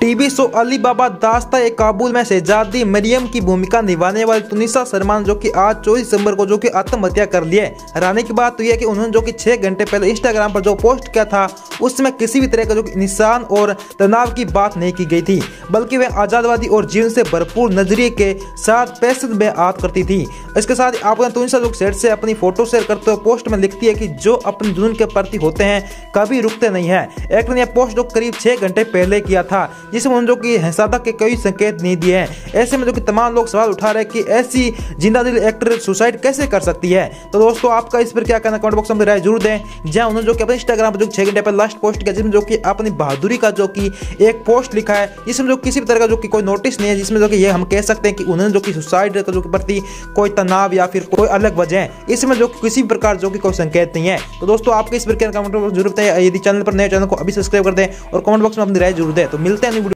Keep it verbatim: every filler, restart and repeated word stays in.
TV show Ali Baba Dastaan E Kabul में शहजादी मरियम की भूमिका निभाने वाली तुनिशा शर्मा जो कि आज चौबीस दिसंबर को जो कि आत्महत्या कर लिए। हैरानी की बात तो यह है कि उन्होंने जो कि छह घंटे पहले इंस्टाग्राम पर जो पोस्ट किया था उसमें किसी भी तरह का जो कि निशान और तनाव की बात नहीं की गई थी, बल्कि वह आज़ादवादी और जीवन से भरपूर नजरिए के साथ पैसे में बात करती थी। इसके साथ आपने तुनिशा लोग शेयर से अपनी फोटो शेयर करते हुए पोस्ट में लिखती है कि जो अपने जुनून के प्रति होते हैं कभी रुकते नहीं है। एक ने यह पोस्ट जो करीब छह घंटे पहले किया था जिसमें उन जो कि हिंसाता के कई संकेत नहीं दिए हैं। ऐसे में जो कि तमाम लोग सवाल उठा रहे हैं कि ऐसी जिंदा दिल एक्टर सुसाइड कैसे कर सकती है। तो दोस्तों आपका इस पर क्या कहना कमेंट बॉक्स में राय जरूर दें। जहां उन्होंने जो कि अपने इंस्टाग्राम पर जो छह घंटे पर लास्ट पोस्ट किया जिसमें जो कि अपनी बहादुरी का जो कि एक पोस्ट लिखा है जिसमें जो किसी भी तरह का जो कि कोई नोटिस नहीं है, जिसमें जो कि ये हम कह सकते हैं कि उन्होंने जो कि सुसाइड का जो प्रति कोई तनाव या फिर कोई अलग वजह है, इसमें जो किसी प्रकार जो कि कोई संकेत नहीं है। तो दोस्तों आपके इस पर क्या कमेंट बॉक्स जरूर बताएं। यदि चैनल पर नए चैनल को अभी सब्सक्राइब कर दें और कमेंट बॉक्स में अपनी राय जरूर दें। तो मिलते हैं